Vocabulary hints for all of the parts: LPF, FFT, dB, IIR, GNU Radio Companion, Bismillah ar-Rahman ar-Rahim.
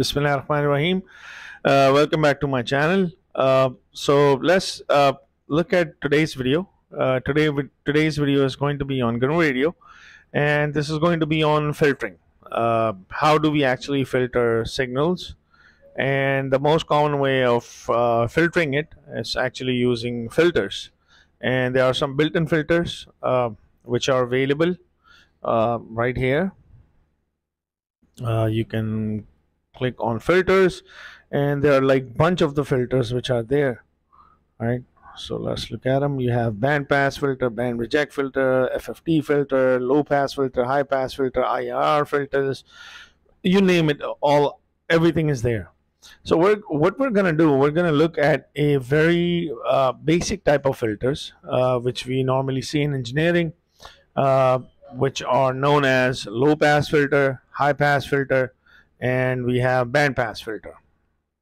Bismillah ar-Rahman ar-Rahim. Welcome back to my channel. So let's look at today's video. Today's video is going to be on GNU Radio, and this is going to be on filtering. How do we actually filter signals? And the most common way of filtering it is actually using filters. And there are some built-in filters which are available right here. You can click on filters, and there are like bunch of the filters which are there, right? So let's look at them. You have bandpass filter, band reject filter, FFT filter, low pass filter, high pass filter, IIR filters, you name it, all, everything is there. So what we're gonna look at a very basic type of filters which we normally see in engineering, which are known as low pass filter, high pass filter, and we have bandpass filter.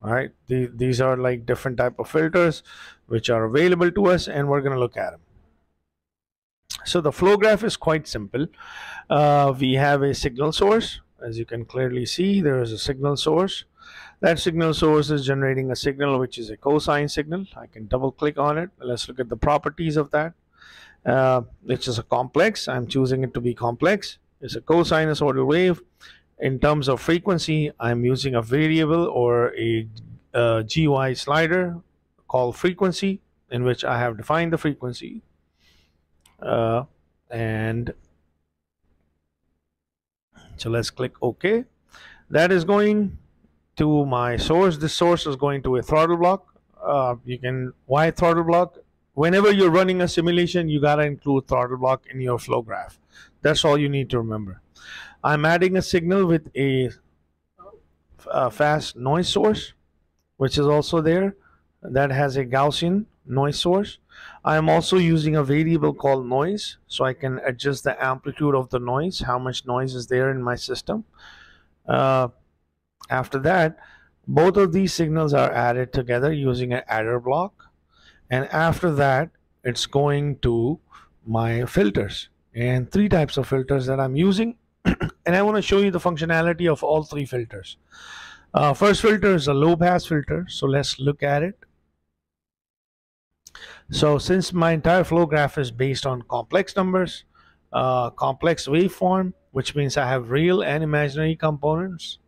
All right, these are like different type of filters which are available to us, and we're going to look at them. So the flow graph is quite simple. We have a signal source. As you can clearly see, there is a signal source. That signal source is generating a signal which is a cosine signal. I can double click on it. Let's look at the properties of that. Which is a complex. I'm choosing it to be complex. It's a cosinusoidal wave. In terms of frequency, I'm using a variable or a GY slider called frequency, in which I have defined the frequency. And so let's click OK. That is going to my source. This source is going to a throttle block. You can, why throttle block? Whenever you're running a simulation, you gotta include throttle block in your flow graph. That's all you need to remember. I'm adding a signal with a fast noise source, which is also there. That has a Gaussian noise source. I'm also using a variable called noise, so I can adjust the amplitude of the noise, how much noise is there in my system. After that, both of these signals are added together using an adder block. And after that, it's going to my filters, and three types of filters that I'm using. And I want to show you the functionality of all three filters. First filter is a low pass filter. So let's look at it. So since my entire flow graph is based on complex numbers, complex waveform, which means I have real and imaginary components.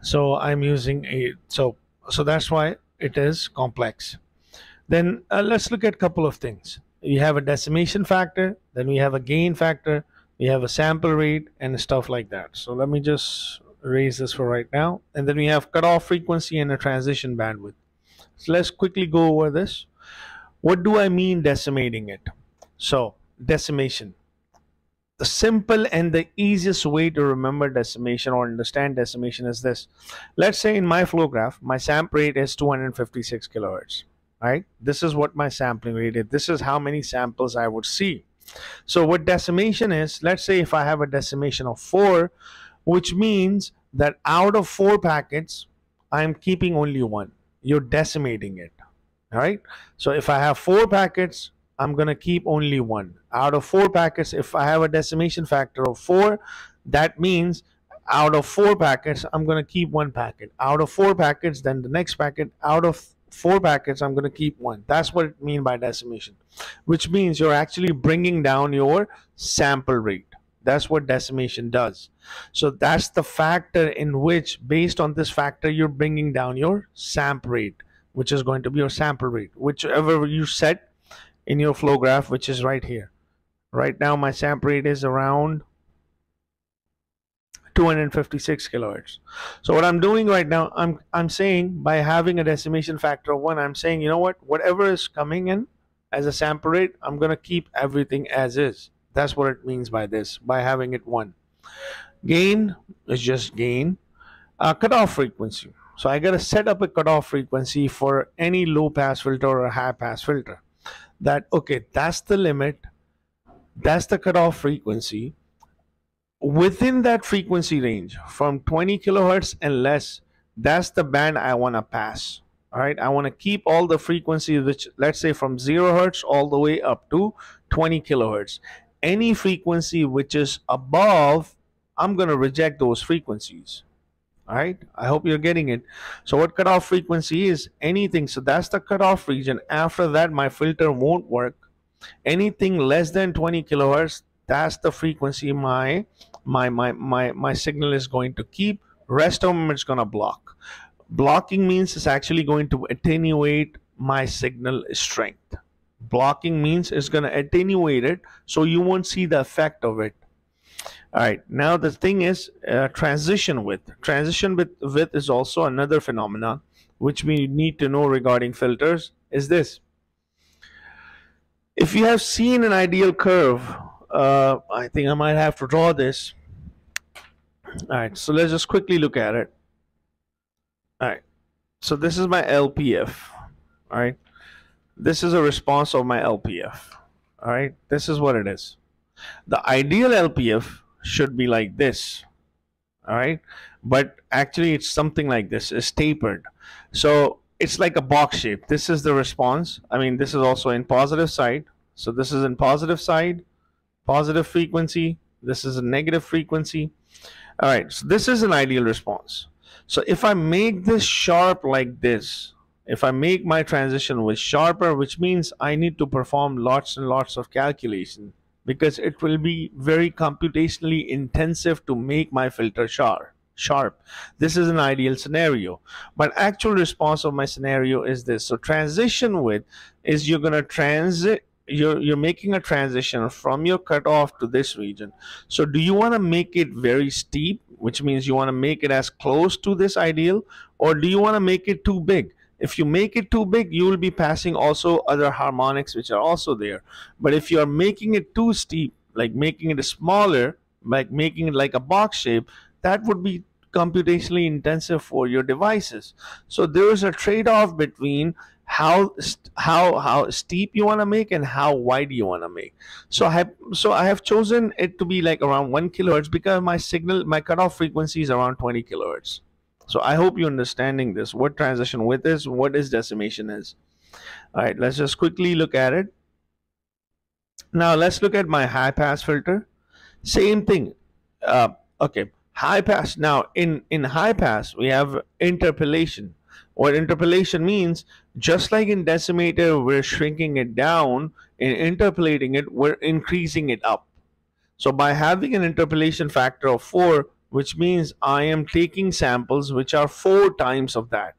So I'm using a, so that's why it is complex. Then let's look at a couple of things. You have a decimation factor, then we have a gain factor, we have a sample rate, and stuff like that. So let me just erase this for right now. And then we have cutoff frequency and a transition bandwidth. So let's quickly go over this. What do I mean decimating it? So decimation. The simple and the easiest way to remember decimation or understand decimation is this. Let's say in my flow graph, my sample rate is 256 kilohertz. Right, this is what my sampling rate is. This is how many samples I would see. So what decimation is, let's say if I have a decimation of 4, which means that out of 4 packets, I'm keeping only 1. You're decimating it. All right, so if I have 4 packets, I'm gonna keep only 1. Out of 4 packets, if I have a decimation factor of 4, that means out of 4 packets, I'm gonna keep 1 packet. Out of 4 packets, then the next packet. Out of 4 packets, I'm going to keep 1. That's what it means by decimation, which means you're actually bringing down your sample rate. That's what decimation does. So that's the factor in which, based on this factor, you're bringing down your sample rate, which is going to be your sample rate, whichever you set in your flow graph, which is right here. Right now, my sample rate is around 256 kilohertz. So what I'm doing right now, I'm saying by having a decimation factor of 1, I'm saying, you know what, whatever is coming in as a sample rate, I'm going to keep everything as is. That's what it means by this, by having it 1. Gain is just gain. Cutoff frequency. So I got to set up a cutoff frequency for any low pass filter or high pass filter. That, okay, that's the limit. That's the cutoff frequency. Within that frequency range from 20 kilohertz and less, that's the band I want to pass. All right, I want to keep all the frequencies, which, let's say, from 0 hertz all the way up to 20 kilohertz. Any frequency which is above, I'm going to reject those frequencies. All right, I hope you're getting it. So what cutoff frequency is? Anything. So that's the cutoff region. After that, my filter won't work. Anything less than 20 kilohertz, that's the frequency my signal is going to keep. Rest of them, it's going to block. Blocking means it's actually going to attenuate my signal strength. Blocking means it's going to attenuate it, so you won't see the effect of it. All right, now the thing is transition width. Transition width is also another phenomenon which we need to know regarding filters. Is this, if you have seen an ideal curve, I think I might have to draw this. All right, so let's just quickly look at it. All right, so this is my LPF. All right, this is a response of my LPF. All right, this is what it is. The ideal LPF should be like this, all right, but actually it's something like this. It's tapered, so it's like a box shape. This is the response. I mean, this is also in positive side, so this is in positive side, positive frequency. This is a negative frequency. All right, so this is an ideal response. So if I make this sharp like this, if I make my transition width sharper, which means I need to perform lots and lots of calculation, because it will be very computationally intensive to make my filter sharp. This is an ideal scenario, but actual response of my scenario is this. So transition width is you're making a transition from your cutoff to this region. So do you want to make it very steep, which means you want to make it as close to this ideal, or do you want to make it too big? If you make it too big, you will be passing also other harmonics which are also there. But if you are making it too steep, like making it smaller, like making it like a box shape, that would be computationally intensive for your devices. So there is a trade-off between how steep you want to make and how wide you want to make. So I have chosen it to be like around 1 kilohertz, because my cutoff frequency is around 20 kilohertz. So I hope you're understanding this, what transition width is, what is decimation is. All right, let's just quickly look at it. Now let's look at my high pass filter. Same thing. Okay, high pass. Now in high pass, we have interpolation. What interpolation means, just like in decimator, we're shrinking it down, in interpolating it, we're increasing it up. So by having an interpolation factor of 4, which means I am taking samples which are 4 times of that.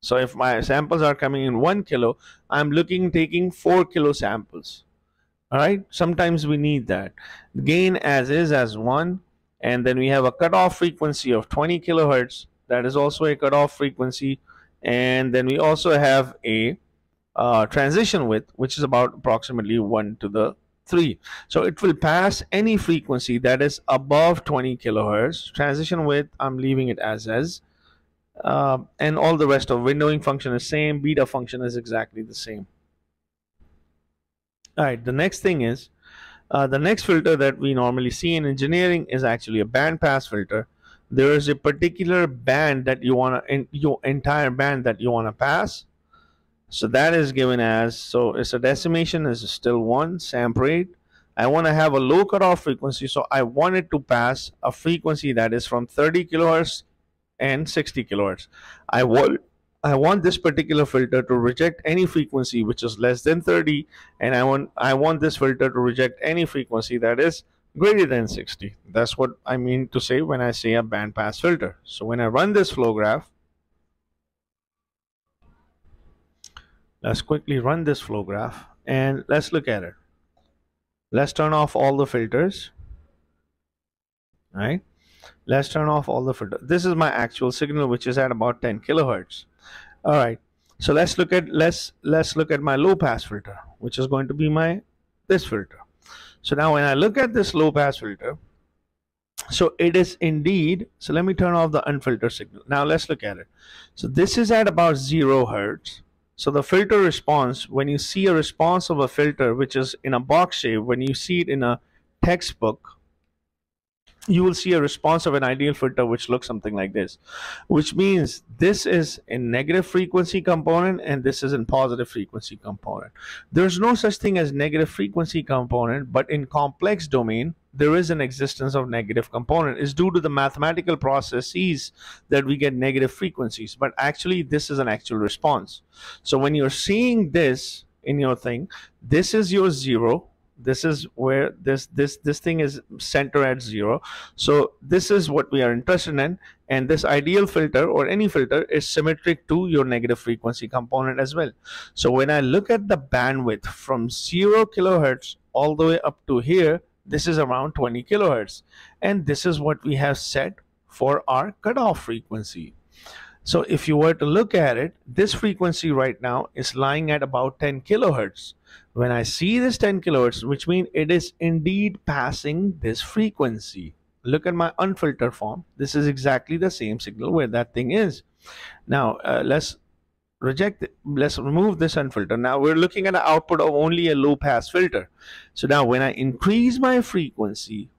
So if my samples are coming in 1 kilo, I'm taking 4 kilo samples. All right, sometimes we need that. Gain as is as 1, and then we have a cutoff frequency of 20 kilohertz. That is also a cutoff frequency. And then we also have a transition width, which is about approximately 1 to the 3. So it will pass any frequency that is above 20 kilohertz. Transition width, I'm leaving it as is. And all the rest of windowing function is same. Beta function is exactly the same. All right, the next thing is, the next filter that we normally see in engineering is actually a band pass filter. There is a particular band that you want to, your entire band that you want to pass. So that is given as, so it's a decimation is still 1, sample rate. I want to have a low cutoff frequency, so I want it to pass a frequency that is from 30 kilohertz and 60 kilohertz. I want this particular filter to reject any frequency which is less than 30, and I want this filter to reject any frequency that is greater than 60. That's what I mean to say when I say a band pass filter. So when I run this flow graph, let's quickly run this flow graph and let's look at it. Let's turn off all the filters. All right, let's turn off all the filters. This is my actual signal, which is at about 10 kilohertz. All right, so let's look at my low pass filter, which is going to be this filter. So now when I look at this low pass filter, so it is indeed, so let me turn off the unfiltered signal. Now let's look at it. So this is at about 0 hertz. So the filter response, when you see a response of a filter which is in a box shape, when you see it in a textbook, you will see a response of an ideal filter which looks something like this, which means this is a negative frequency component and this is a positive frequency component. There's no such thing as negative frequency component, but in complex domain, there is an existence of negative component. It's due to the mathematical processes that we get negative frequencies, but actually this is an actual response. So when you're seeing this in your thing, this is your zero. This is where this thing is center at zero. So this is what we are interested in, and this ideal filter or any filter is symmetric to your negative frequency component as well. So when I look at the bandwidth from 0 kilohertz all the way up to here, this is around 20 kilohertz, and this is what we have set for our cutoff frequency. So if you were to look at it, this frequency right now is lying at about 10 kilohertz. When I see this 10 kilohertz, which means it is indeed passing this frequency. Look at my unfiltered form. This is exactly the same signal where that thing is. Now let's remove this unfiltered. Now we're looking at an output of only a low pass filter. So now when I increase my frequency,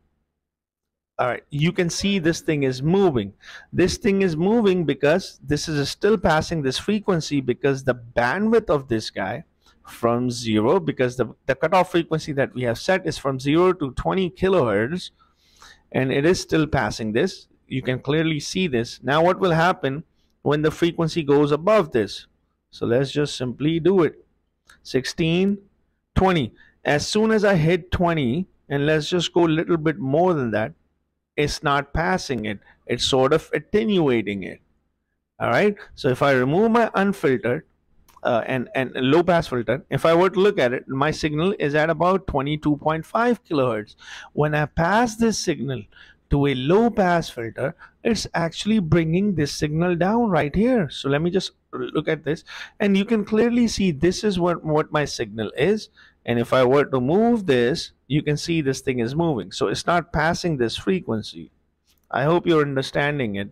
all right, you can see this thing is moving. This thing is moving because this is still passing this frequency, because the bandwidth of this guy from zero, because the cutoff frequency that we have set is from 0 to 20 kilohertz, and it is still passing this. You can clearly see this. Now what will happen when the frequency goes above this? So let's just simply do it. 16, 20. As soon as I hit 20, and let's just go a little bit more than that, it's not passing it, it's sort of attenuating it. All right, so if I remove my unfiltered and low pass filter, if I were to look at it, my signal is at about 22.5 kilohertz. When I pass this signal to a low pass filter, it's actually bringing this signal down right here. So let me just look at this, and you can clearly see this is what my signal is. And if I were to move this, you can see this thing is moving. So it's not passing this frequency. I hope you're understanding it.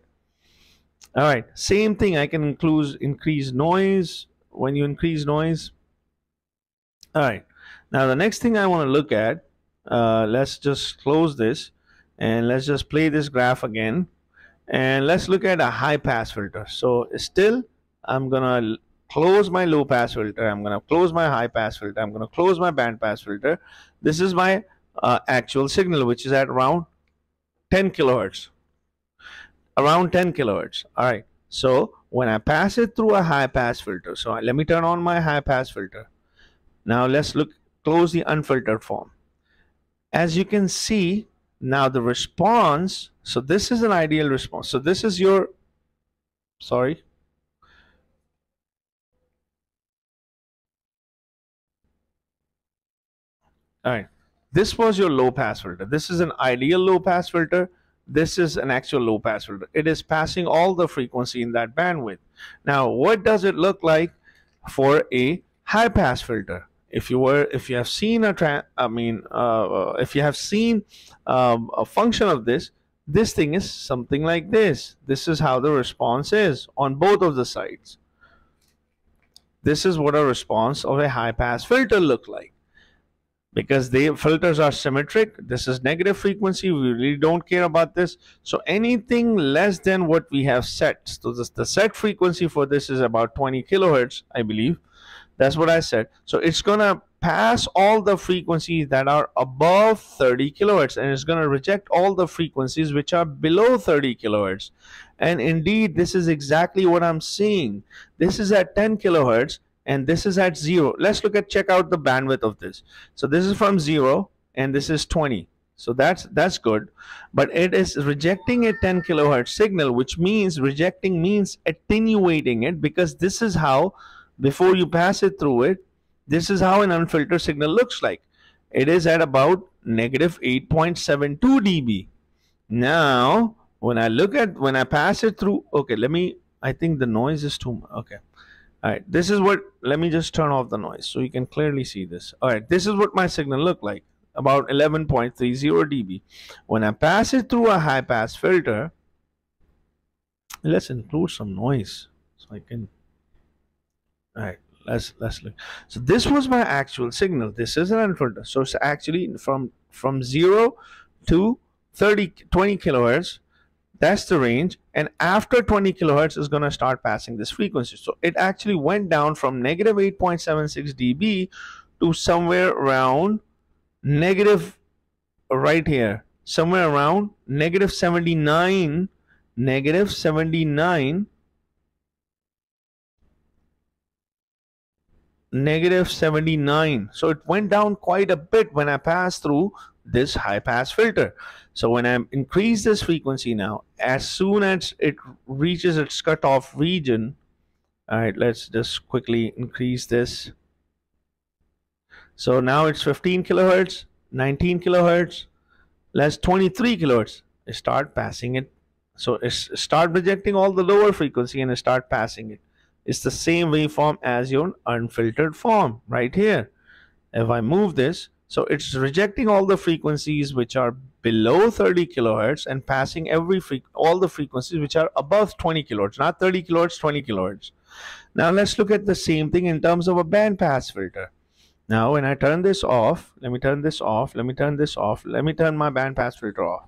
All right, same thing. I can increase noise. When you increase noise, all right. Now the next thing I want to look at, let's just close this and let's just play this graph again, and let's look at a high pass filter. So still, I'm gonna close my low pass filter, I'm going to close my high pass filter, I'm going to close my band pass filter. This is my actual signal, which is at around 10 kilohertz, around 10 kilohertz. All right, so when I pass it through a high pass filter, so let me turn on my high pass filter. Now let's close the unfiltered form. As you can see now, the response, so this is an ideal response. So this is your, sorry, all right, this was your low pass filter. This is an ideal low pass filter. This is an actual low pass filter. It is passing all the frequency in that bandwidth. Now, what does it look like for a high pass filter? If you have seen a function of this, this thing is something like this. This is how the response is on both of the sides. This is what a response of a high pass filter look like. Because the filters are symmetric, this is negative frequency, we really don't care about this. So anything less than what we have set, so the set frequency for this is about 20 kilohertz, I believe that's what I said. So it's gonna pass all the frequencies that are above 30 kilohertz, and it's gonna reject all the frequencies which are below 30 kilohertz. And indeed, this is exactly what I'm seeing. This is at 10 kilohertz, and this is at 0. Let's check out the bandwidth of this. So this is from 0 and this is 20. So that's good, but it is rejecting a 10 kilohertz signal, which means rejecting means attenuating it, because this is how, before you pass it through it, this is how an unfiltered signal looks like. It is at about negative 8.72 dB. Now, when I pass it through, okay, I think the noise is too much. Okay. All right, this is what, let me just turn off the noise so you can clearly see this. All right, this is what my signal looked like, about 11.30 dB. When I pass it through a high pass filter, let's include some noise so I can, all right, let's look. So this was my actual signal. This is an unfiltered. So it's actually from 0 to 20 kilohertz, that's the range, and after 20 kilohertz is going to start passing this frequency. So it actually went down from negative 8.76 dB to somewhere around negative, right here, somewhere around negative 79. So it went down quite a bit when I passed through this high pass filter. So when I increase this frequency now, as soon as it reaches its cutoff region, all right, let's just quickly increase this. So now it's 15 kilohertz, 19 kilohertz, less 23 kilohertz. I start passing it. So it start rejecting all the lower frequency and I start passing it. It's the same waveform as your unfiltered form right here. If I move this, so it's rejecting all the frequencies which are below 30 kilohertz and passing all the frequencies which are above 20 kilohertz, not 30 kilohertz, 20 kilohertz. Now let's look at the same thing in terms of a band pass filter. Now when I turn this off, let me turn this off, let me turn this off, let me turn my band pass filter off.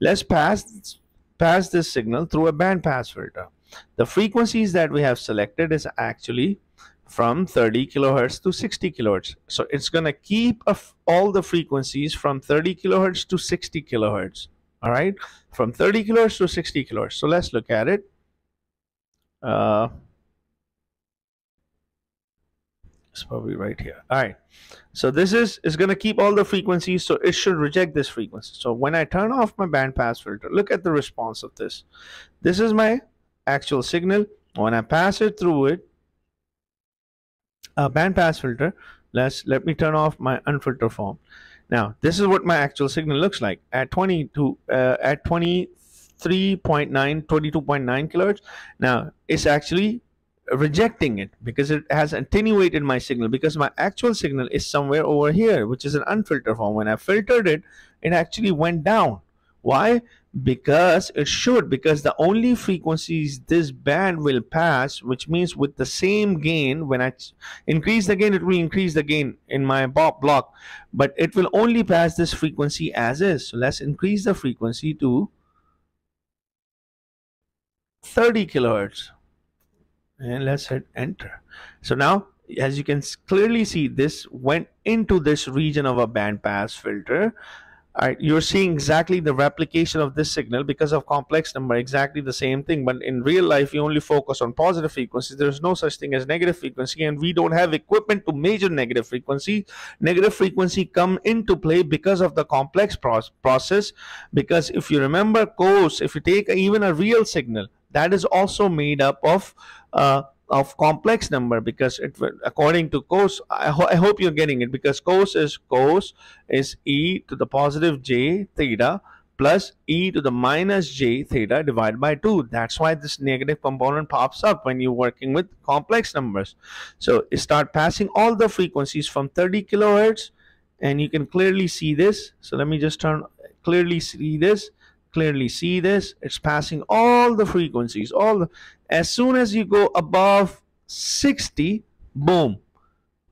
Let's pass this signal through a band pass filter. The frequencies that we have selected is actually from 30 kilohertz to 60 kilohertz. So it's going to keep all the frequencies from 30 kilohertz to 60 kilohertz. All right, from 30 kilohertz to 60 kilohertz. So let's look at it. It's probably right here. All right. So this is going to keep all the frequencies. So it should reject this frequency. So when I turn off my bandpass filter, look at the response of this. This is my actual signal. When I pass it through it, a bandpass filter, let me turn off my unfiltered form. Now this is what my actual signal looks like at 22.9 kilohertz. Now it's actually rejecting it because it has attenuated my signal, because my actual signal is somewhere over here, which is an unfiltered form. When I filtered it, it actually went down. Why? Because the only frequencies this band will pass, which means with the same gain, when I increase the gain, it will increase the gain in my bob block, but it will only pass this frequency as is. So let's increase the frequency to 30 kilohertz and let's hit enter. So now, as you can clearly see, this went into this region of a band pass filter. All right, you're seeing exactly the replication of this signal because of complex number, exactly the same thing. But in real life, you only focus on positive frequencies. There's no such thing as negative frequency, and we don't have equipment to measure negative frequency. Negative frequency come into play because of the complex process. Because if you remember course, if you take even a real signal, that is also made up of complex number, because it, according to cos, I hope you're getting it, because cos is e to the positive j theta plus e to the minus j theta divided by 2. That's why this negative component pops up when you're working with complex numbers. So start passing all the frequencies from 30 kilohertz, and you can clearly see this. So let me just clearly see this. It's passing all the frequencies, as soon as you go above 60, boom,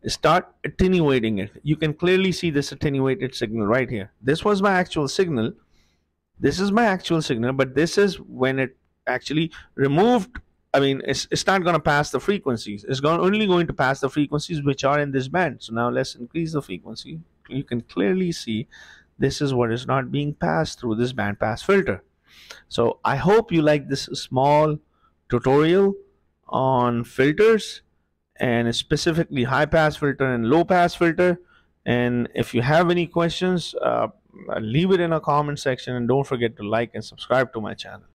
start attenuating it. You can clearly see this attenuated signal right here. This was my actual signal, this is my actual signal, but this is when it actually removed, it's not going to pass the frequencies, it's only going to pass the frequencies which are in this band. So now let's increase the frequency. You can clearly see this is what is not being passed through this bandpass filter. So I hope you like this small tutorial on filters, and specifically high pass filter and low pass filter. And if you have any questions, leave it in a comment section, and don't forget to like and subscribe to my channel.